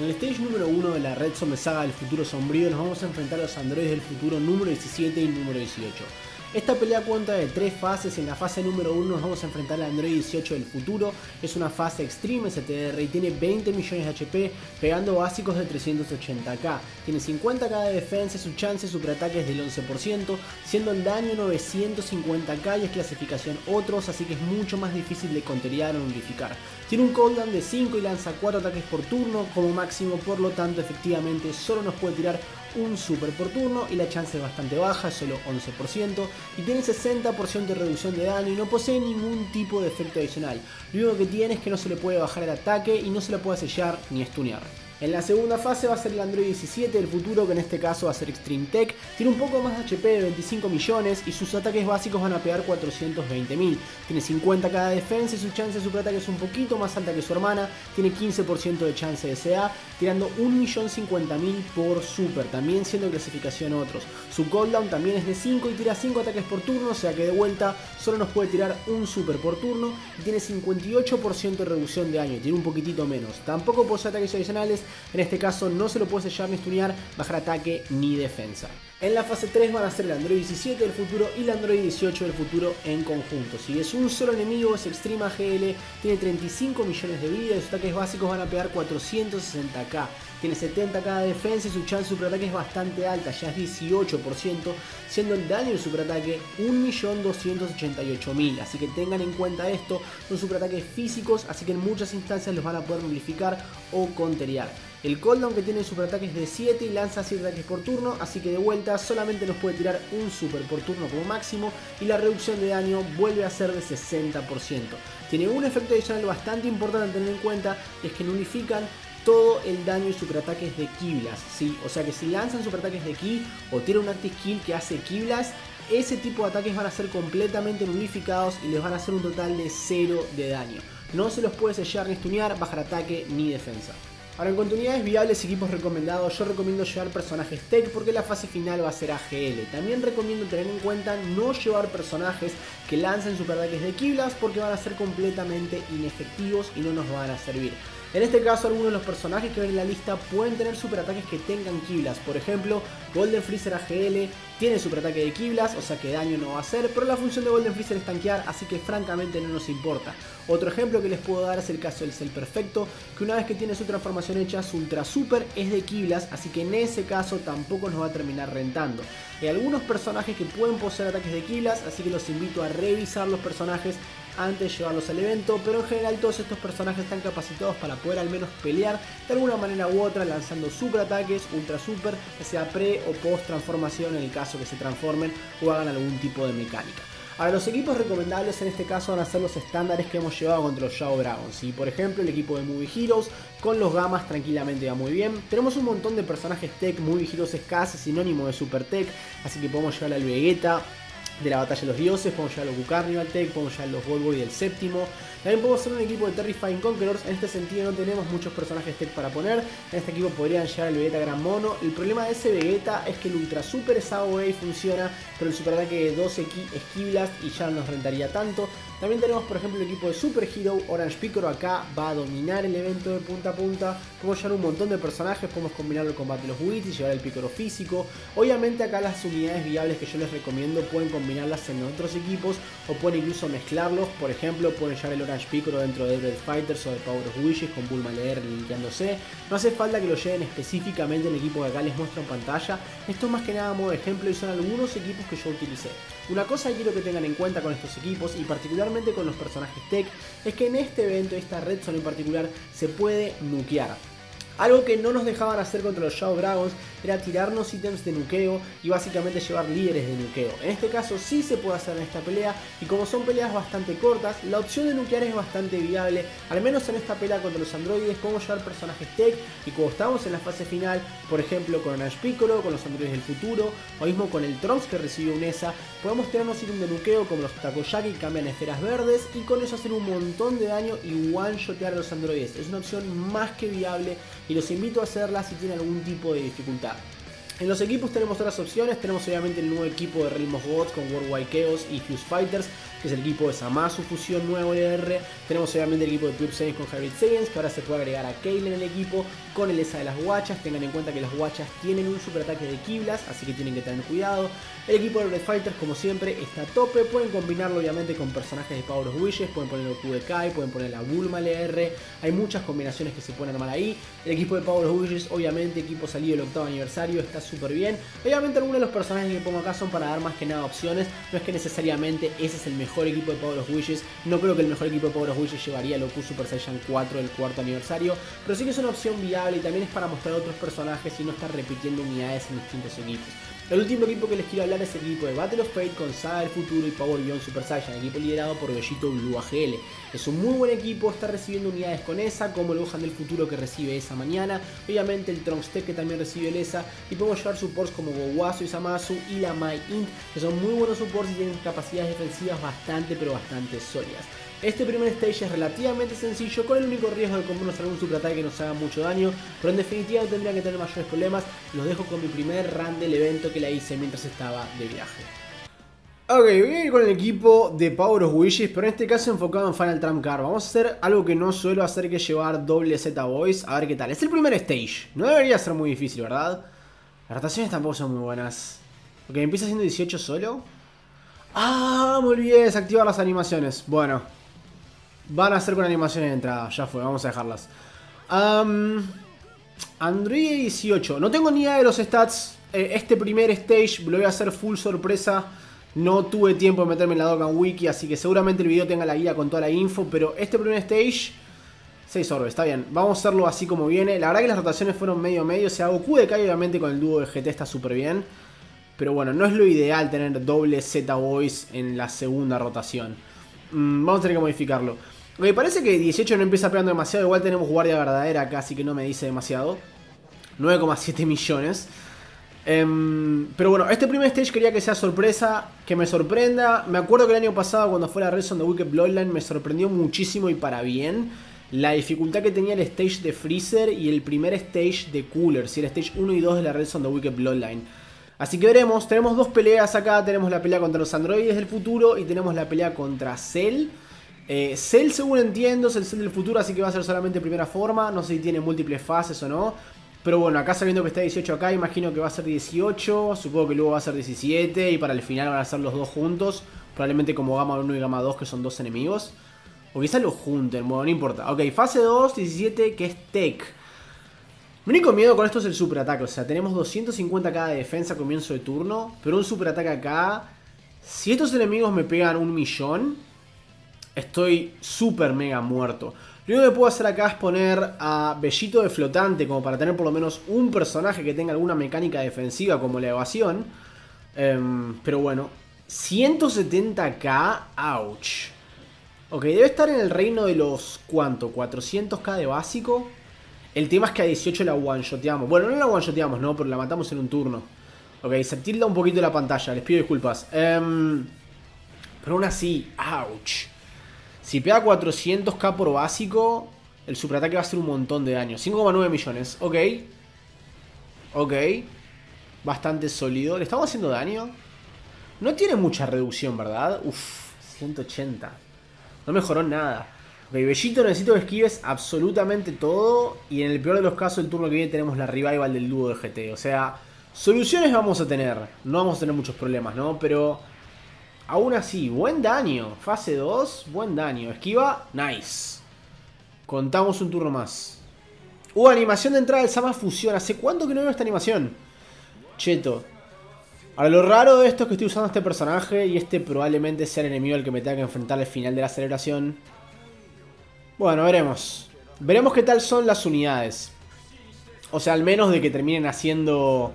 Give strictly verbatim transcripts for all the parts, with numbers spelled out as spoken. En el stage número uno de la Red Zone de Saga del Futuro Sombrío nos vamos a enfrentar a los androides del futuro número diecisiete y número dieciocho. Esta pelea cuenta de tres fases. En la fase número uno nos vamos a enfrentar al Android dieciocho del futuro. Es una fase extreme S T R y tiene veinte millones de H P, pegando básicos de trescientos ochenta K. Tiene cincuenta K de defensa, su chance de superataque es del once por ciento, siendo el daño novecientos cincuenta K y es clasificación otros, así que es mucho más difícil de conteriar o nullificar. Tiene un cooldown de cinco y lanza cuatro ataques por turno como máximo, por lo tanto efectivamente solo nos puede tirar un super por turno y la chance es bastante baja, solo once por ciento, y tiene sesenta por ciento de reducción de daño y no posee ningún tipo de efecto adicional. Lo único que tiene es que no se le puede bajar el ataque y no se le puede sellar ni stunear. En la segunda fase va a ser el Android diecisiete del futuro, que en este caso va a ser Extreme Tech. Tiene un poco más de H P, de veinticinco millones, y sus ataques básicos van a pegar cuatrocientos veinte mil. Tiene cincuenta K de defensa y su chance de superataque es un poquito más alta que su hermana. Tiene quince por ciento de chance de S A, tirando un millón cincuenta mil por super, también siendo clasificación otros. Su cooldown también es de cinco y tira cinco ataques por turno, o sea que de vuelta solo nos puede tirar un super por turno. Y tiene cincuenta y ocho por ciento de reducción de daño, tiene un poquitito menos. Tampoco posee ataques adicionales. En este caso no se lo puede sellar ni stunear, bajar ataque ni defensa. En la fase tres van a ser el Android diecisiete del futuro y el Android dieciocho del futuro en conjunto. Si es un solo enemigo, es Extreme A G L, tiene treinta y cinco millones de vida y sus ataques básicos van a pegar cuatrocientos sesenta K. Tiene setenta K de defensa y su chance de superataque es bastante alta, ya es dieciocho por ciento, siendo el daño del superataque un millón doscientos ochenta y ocho mil. Así que tengan en cuenta esto, son superataques físicos, así que en muchas instancias los van a poder nullificar o counterear. El cooldown que tiene el superataque es de siete y lanza siete ataques por turno, así que de vuelta solamente nos puede tirar un super por turno como máximo y la reducción de daño vuelve a ser de sesenta por ciento. Tiene un efecto adicional bastante importante a tener en cuenta, y es que nullifican todo el daño y superataques de Ki-Blast, ¿sí? O sea que si lanzan superataques de Ki o tiran un active kill que hace Ki-Blast, ese tipo de ataques van a ser completamente nullificados y les van a hacer un total de cero de daño. No se los puede sellar ni stunear, bajar ataque ni defensa. Ahora, en cuanto a unidades viables y equipos recomendados, yo recomiendo llevar personajes tech porque la fase final va a ser A G L. También recomiendo tener en cuenta no llevar personajes que lancen superataques de Ki-Blast porque van a ser completamente inefectivos y no nos van a servir. En este caso, algunos de los personajes que ven en la lista pueden tener superataques que tengan Ki-Blast. Por ejemplo, Golden Freezer A G L tiene superataque de Ki-Blast, o sea que daño no va a hacer, pero la función de Golden Freezer es tanquear, así que francamente no nos importa. Otro ejemplo que les puedo dar es el caso del Cell Perfecto, que una vez que tiene su transformación hecha, su Ultra Super es de Ki-Blast, así que en ese caso tampoco nos va a terminar rentando. Hay algunos personajes que pueden poseer ataques de Ki-Blast, así que los invito a revisar los personajes antes de llevarlos al evento, pero en general todos estos personajes están capacitados para poder al menos pelear de alguna manera u otra lanzando super ataques, ultra super, ya sea pre o post transformación en el caso que se transformen o hagan algún tipo de mecánica. Ahora, los equipos recomendables en este caso van a ser los estándares que hemos llevado contra los Shadow Dragons, ¿sí? Por ejemplo, el equipo de Movie Heroes con los gamas tranquilamente va muy bien. Tenemos un montón de personajes tech, Movie Heroes es casi sinónimo de super tech, así que podemos llevar al Vegeta de la batalla de los dioses, podemos llevar a los Wukarnival Tech, podemos llevar a los Gold Boy del séptimo. También podemos hacer un equipo de Terrifying Conquerors. En este sentido no tenemos muchos personajes tech para poner. En este equipo podrían llegar al Vegeta Gran Mono. El problema de ese Vegeta es que el Ultra Super es A O E y funciona, pero el superataque de doce es Ki-Blast y ya no nos rentaría tanto. También tenemos, por ejemplo, el equipo de Super Hero. Orange Piccolo acá va a dominar el evento de punta a punta. Podemos llevar un montón de personajes, podemos combinar con Battle of Fate y llevar el Piccolo físico. Obviamente acá las unidades viables que yo les recomiendo pueden combinarlas en otros equipos o pueden incluso mezclarlos. Por ejemplo, pueden llevar el Orange Piccolo dentro de Red Fighters o de Power of Witches con Bulma L R linkeándose. No hace falta que lo lleven específicamente el equipo que acá les muestro en pantalla. Esto es más que nada modo de ejemplo y son algunos equipos que yo utilicé. Una cosa que quiero que tengan en cuenta con estos equipos y particularmente con los personajes tech es que en este evento, esta Red Zone en particular, se puede nukear. Algo que no nos dejaban hacer contra los Shadow Dragons era tirarnos ítems de nuqueo y básicamente llevar líderes de nuqueo. En este caso sí se puede hacer en esta pelea, y como son peleas bastante cortas, la opción de nuquear es bastante viable. Al menos en esta pelea contra los androides podemos llevar personajes tech, y como estamos en la fase final, por ejemplo con Orange Piccolo, con los androides del futuro, o mismo con el Trunks que recibió un E S A, podemos tirarnos ítems de nuqueo como los Takoyaki que cambian esferas verdes, y con eso hacer un montón de daño y one-shotear a los androides. Es una opción más que viable y los invito a hacerla si tienen algún tipo de dificultad. En los equipos tenemos otras opciones, tenemos obviamente el nuevo equipo de Rhythm of Gods con Worldwide Chaos y Fuse Fighters, que es el equipo de Zamasu Fusión nuevo L R. Tenemos obviamente el equipo de Cube Saiyans con Harriet Saiyans, que ahora se puede agregar a Kale en el equipo, con el esa de las guachas. Tengan en cuenta que las guachas tienen un super ataque de Kiblas, así que tienen que tener cuidado. El equipo de Red Fighters, como siempre, está a tope. Pueden combinarlo obviamente con personajes de Power of Witches, pueden poner el Cube Kai, pueden poner la Bulma L R. Hay muchas combinaciones que se pueden armar ahí. El equipo de Power of Witches, obviamente, equipo salido del octavo aniversario, está súper bien. Obviamente algunos de los personajes que pongo acá son para dar más que nada opciones, no es que necesariamente ese es el mejor equipo de Power of Witches. No creo que el mejor equipo de Power of Witches llevaría el Goku Super Saiyan cuatro del cuarto aniversario, pero sí que es una opción viable y también es para mostrar otros personajes y no estar repitiendo unidades en distintos equipos. El último equipo que les quiero hablar es el equipo de Battle of Fate con Saga del Futuro y Power Beyond Super Saiyan, equipo liderado por Vegito Blue A G L. Es un muy buen equipo, está recibiendo unidades con esa, como el Gohan del futuro que recibe esa mañana, obviamente el Trunks que también recibe el esa, y podemos llevar supports como Gowasu y Zamasu y la Mai Int, que son muy buenos supports y tienen capacidades defensivas bastante pero bastante sólidas. Este primer stage es relativamente sencillo, con el único riesgo de comernos algún superataque que nos haga mucho daño, pero en definitiva no tendría que tener mayores problemas. Los dejo con mi primer run del evento que la hice mientras estaba de viaje. Ok, voy a ir con el equipo de Power of Witches, pero en este caso enfocado en Final Trump Card. Vamos a hacer algo que no suelo hacer, que llevar doble Z Boys, a ver qué tal. Es el primer stage, no debería ser muy difícil, ¿verdad? Las rotaciones tampoco son muy buenas. Ok, empieza siendo dieciocho solo. Ah, me olvidé de desactivar las animaciones. Bueno, van a ser con animaciones de entrada, ya fue, vamos a dejarlas. Um, Android dieciocho, no tengo ni idea de los stats. eh, Este primer stage lo voy a hacer full sorpresa. No tuve tiempo de meterme en la Dokkan Wiki, así que seguramente el video tenga la guía con toda la info. Pero este primer stage, seis orbes, está bien, vamos a hacerlo así como viene. La verdad que las rotaciones fueron medio medio, o sea, Goku de Kai obviamente con el dúo de G T está súper bien. Pero bueno, no es lo ideal tener doble Z Boys en la segunda rotación. mm, Vamos a tener que modificarlo. Me parece que dieciocho no empieza pegando demasiado. Igual tenemos guardia verdadera acá, así que no me dice demasiado. nueve coma siete millones. Um, pero bueno, este primer stage quería que sea sorpresa, que me sorprenda. Me acuerdo que el año pasado, cuando fue la Red Zone de Wicked Bloodline, me sorprendió muchísimo y para bien la dificultad que tenía el stage de Freezer y el primer stage de Cooler, si ¿sí? el stage uno y dos de la Red Zone de Wicked Bloodline. Así que veremos, tenemos dos peleas acá. Tenemos la pelea contra los androides del futuro y tenemos la pelea contra Cell. Eh, Cell, según entiendo, es el Cell del futuro, así que va a ser solamente primera forma. No sé si tiene múltiples fases o no. Pero bueno, acá sabiendo que está dieciocho acá, imagino que va a ser dieciocho. Supongo que luego va a ser diecisiete. Y para el final van a ser los dos juntos. Probablemente como Gama uno y Gama dos, que son dos enemigos. O quizás los junten, bueno, no importa. Ok, fase dos, diecisiete, que es Tech. Mi único miedo con esto es el superataque. O sea, tenemos doscientos cincuenta K de defensa a comienzo de turno. Pero un superataque acá. Si estos enemigos me pegan un millón... estoy súper mega muerto. Lo único que puedo hacer acá es poner a Vegito de flotante, como para tener por lo menos un personaje que tenga alguna mecánica defensiva, como la evasión. Um, pero bueno, ciento setenta K, ouch. Ok, debe estar en el reino de los, ¿cuánto? cuatrocientos K de básico. El tema es que a dieciocho la one-shoteamos. Bueno, no la one-shoteamos, no, pero la matamos en un turno. Ok, se tilda un poquito la pantalla, les pido disculpas. Um, pero aún así, ouch. Si pega cuatrocientos K por básico, el superataque va a hacer un montón de daño. cinco coma nueve millones, ok. Ok. Bastante sólido. ¿Le estamos haciendo daño? No tiene mucha reducción, ¿verdad? Uff, ciento ochenta. No mejoró nada. Ok, Vegito, necesito que esquives absolutamente todo. Y en el peor de los casos, el turno que viene tenemos la revival del dúo de G T. O sea, soluciones vamos a tener. No vamos a tener muchos problemas, ¿no? Pero... aún así, buen daño. Fase dos, buen daño. Esquiva, nice. Contamos un turno más. Uh, animación de entrada del Zamasu Fusión. ¿Hace cuánto que no veo esta animación? Cheto. Ahora, lo raro de esto es que estoy usando este personaje y este probablemente sea el enemigo al que me tenga que enfrentar al final de la celebración. Bueno, veremos. Veremos qué tal son las unidades. O sea, al menos de que terminen haciendo...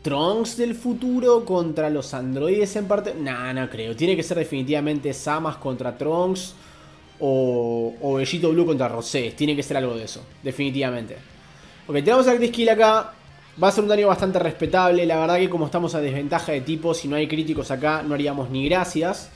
Trunks del futuro contra los androides en parte... Nah, no creo. Tiene que ser definitivamente Samas contra Trunks o, o Vegito Blue contra Rosés. Tiene que ser algo de eso. Definitivamente. Ok, tenemos a Crit Kill acá. Va a ser un daño bastante respetable. La verdad que como estamos a desventaja de tipo, si no hay críticos acá no haríamos ni gracias.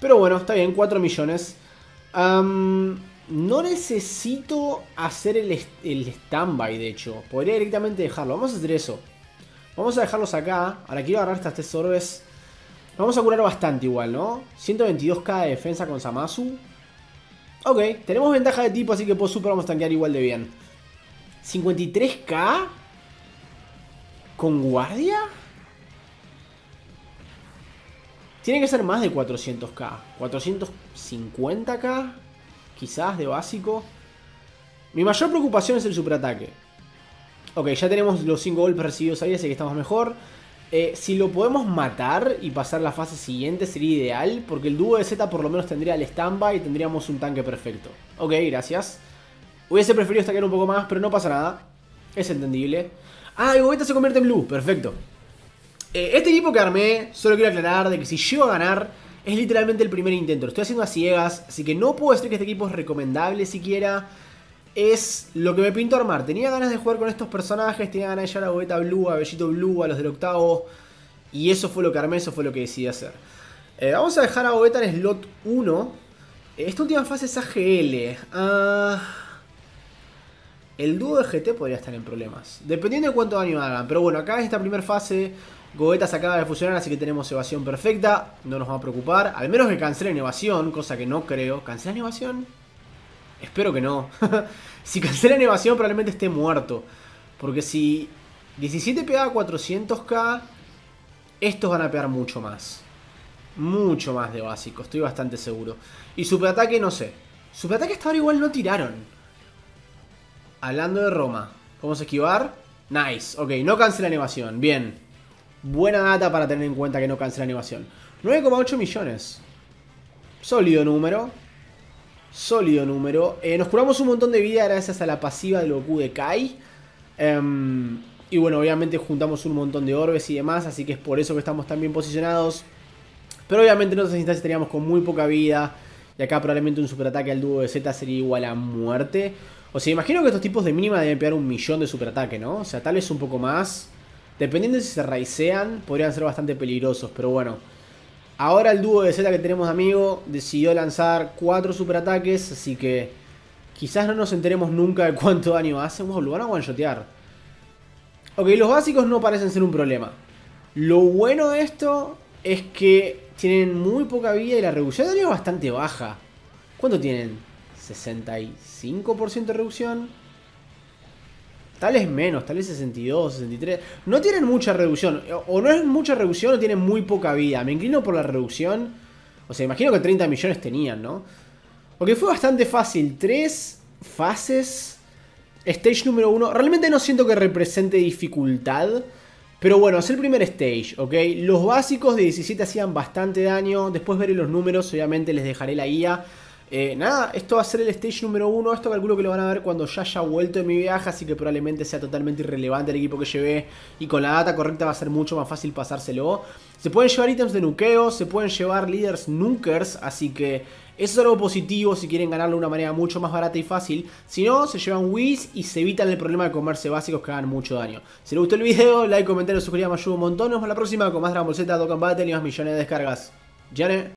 Pero bueno, está bien. cuatro millones. Um, no necesito hacer el, el stand-by, de hecho. Podría directamente dejarlo. Vamos a hacer eso. Vamos a dejarlos acá. Ahora quiero agarrar estas tres orbes. Vamos a curar bastante igual, ¿no? ciento veintidós k de defensa con Zamasu. Ok, tenemos ventaja de tipo, así que por super vamos a tanquear igual de bien. ¿cincuenta y tres k? ¿Con guardia? Tiene que ser más de cuatrocientos k. cuatrocientos cincuenta k, quizás, de básico. Mi mayor preocupación es el superataque. Ok, ya tenemos los cinco golpes recibidos ahí, así que estamos mejor. Eh, si lo podemos matar y pasar la fase siguiente sería ideal, porque el dúo de Z por lo menos tendría el stand-by y tendríamos un tanque perfecto. Ok, gracias. Hubiese preferido stackear un poco más, pero no pasa nada. Es entendible. Ah, y Gogeta se convierte en Blue, perfecto. Eh, este equipo que armé, solo quiero aclarar de que si llego a ganar, es literalmente el primer intento. Lo estoy haciendo a ciegas, así que no puedo decir que este equipo es recomendable siquiera. Es lo que me pinto armar. Tenía ganas de jugar con estos personajes, tenía ganas de llevar a Vegeta Blue, a Vegito Blue, a los del octavo. Y eso fue lo que armé, eso fue lo que decidí hacer. Eh, vamos a dejar a Vegeta en slot uno. Esta última fase es A G L. Uh, el dúo de G T podría estar en problemas, dependiendo de cuánto daño hagan. Pero bueno, acá en esta primera fase, Vegeta se acaba de fusionar, así que tenemos evasión perfecta. No nos va a preocupar, al menos que cancelen evasión, cosa que no creo. ¿Cancelan evasión? Espero que no. Si cancelan evasión probablemente esté muerto. Porque si diecisiete pega cuatrocientos k, estos van a pegar mucho más. Mucho más de básico, estoy bastante seguro. Y superataque no sé. Superataque hasta ahora igual no tiraron. Hablando de Roma. Vamos a esquivar. Nice. Ok, no cancelan evasión. Bien. Buena data para tener en cuenta que no cancelan evasión. nueve coma ocho millones. Sólido número. Sólido número. Eh, nos curamos un montón de vida gracias a la pasiva del Goku de Kai. Um, y bueno, obviamente juntamos un montón de orbes y demás, así que es por eso que estamos tan bien posicionados. Pero obviamente en otras instancias teníamos con muy poca vida. Y acá probablemente un superataque al dúo de Z sería igual a muerte. O sea, imagino que estos tipos de mínima deben pegar un millón de superataque, ¿no? O sea, tal vez un poco más. Dependiendo de si se raisean, podrían ser bastante peligrosos, pero bueno. Ahora el dúo de Z que tenemos de amigo decidió lanzar cuatro superataques, así que quizás no nos enteremos nunca de cuánto daño hacen. Wow, lo van a one-shotear. Ok, los básicos no parecen ser un problema. Lo bueno de esto es que tienen muy poca vida y la reducción de daño es bastante baja. ¿Cuánto tienen? ¿sesenta y cinco por ciento de reducción? Tal vez menos, tal vez sesenta y dos, sesenta y tres. No tienen mucha reducción. O no es mucha reducción o tienen muy poca vida. Me inclino por la reducción. O sea, imagino que treinta millones tenían, ¿no? Porque fue bastante fácil. Tres fases. Stage número uno. Realmente no siento que represente dificultad. Pero bueno, es el primer stage, ¿ok? Los básicos de diecisiete hacían bastante daño. Después veré los números. Obviamente les dejaré la guía. Eh, nada, esto va a ser el stage número uno. Esto calculo que lo van a ver cuando ya haya vuelto de mi viaje, así que probablemente sea totalmente irrelevante el equipo que llevé. Y con la data correcta va a ser mucho más fácil pasárselo. Se pueden llevar ítems de nuqueo, se pueden llevar líderes nukers, así que eso es algo positivo si quieren ganarlo de una manera mucho más barata y fácil. Si no, se llevan whiz y se evitan el problema de comerse básicos que hagan mucho daño. Si les gustó el video, like, comentario, suscribir, me ayuda un montón. Nos vemos la próxima con más Dragon Ball Z, Dokkan Battle y más millones de descargas. ¡Yane!